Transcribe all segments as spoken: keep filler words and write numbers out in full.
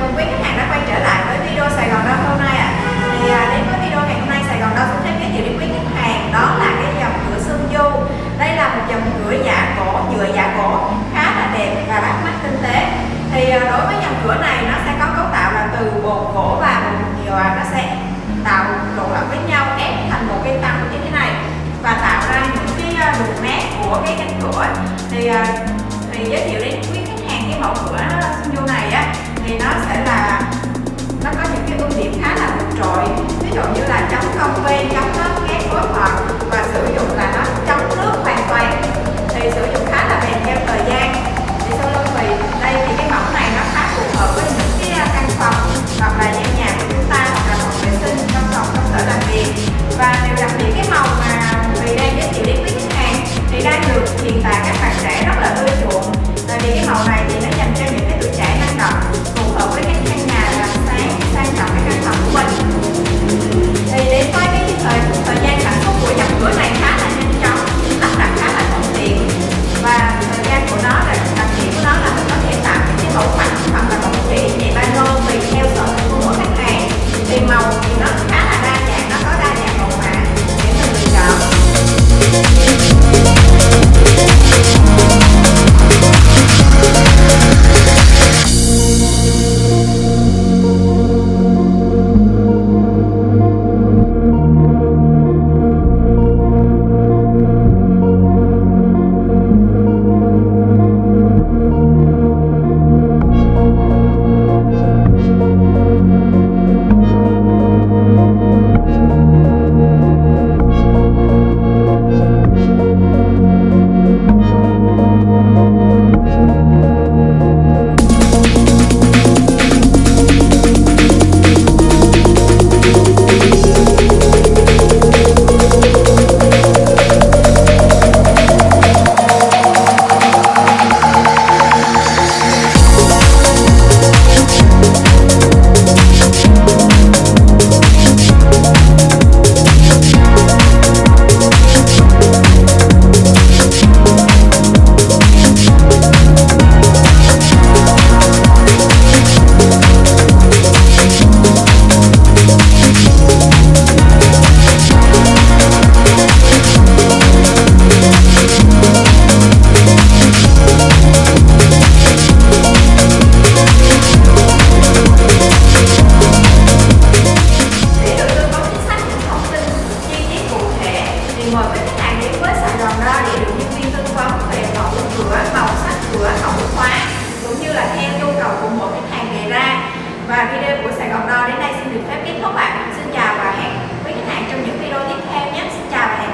Chào mừng quý khách hàng đã quay trở lại với video Sài Gòn Door hôm nay ạ. À. Thì đến với video ngày hôm nay, Sài Gòn Door cũng thêm giới thiệu đến quý khách hàng đó là cái dòng cửa Sungyu. Đây là một dòng cửa giả cổ, nhựa giả cổ khá là đẹp và bắt mắt tinh tế. Thì đối với dòng cửa này nó sẽ có cấu tạo là từ bột gỗ và bột nhựa, nó sẽ tạo trộn lẫn với nhau ép thành một cái tấm như thế này và tạo ra những cái đường nét của cái cánh cửa. Thì thì giới thiệu đến quý khách hàng cái mẫu cửa Sungyu này á, thì nó sẽ là nó có những cái ưu điểm khá là vượt trội, ví dụ như là chống cong vê, chống nứt ghép gối hoặc và sử dụng là nó chống nước hoàn toàn, thì sử dụng khá là bền theo thời gian. Thì sau lưng thì đây thì cái mẫu này nó khá phù hợp với những cái căn phòng hoặc là gian nhà của chúng ta, hoặc là phòng vệ sinh, trong phòng công sở làm việc. Và điều đặc biệt cái màu mà mình đang giới thiệu đến với khách hàng thì đang được hiện tại các bạn trẻ rất là ưa chuộng, tại vì cái màu này thì nó dành cho những cái tuổi trẻ năng động, phù hợp với các căn nhà làm sáng, sang trọng cái căn phòng của mình. Thì đến với cái thời thời gian sản xuất của dòng cửa này khá là nhanh chóng, lắp đặt khá là thuận tiện, và thời gian của nó là đặc điểm của nó là mình có thể tạo những cái mẫu phẳng hoặc là mẫu chỉ về pano tùy theo sở thích của mỗi khách hàng. Thì màu thì nó khá là đa dạng, nó có đa dạng màu mã để mình lựa chọn. Và video của Sài Gòn Door đến đây xin được phép kết thúc ạ. Xin chào và hẹn với khách hàng trong những video tiếp theo nhé. Xin chào và hẹn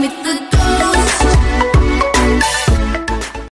gặp lại ạ.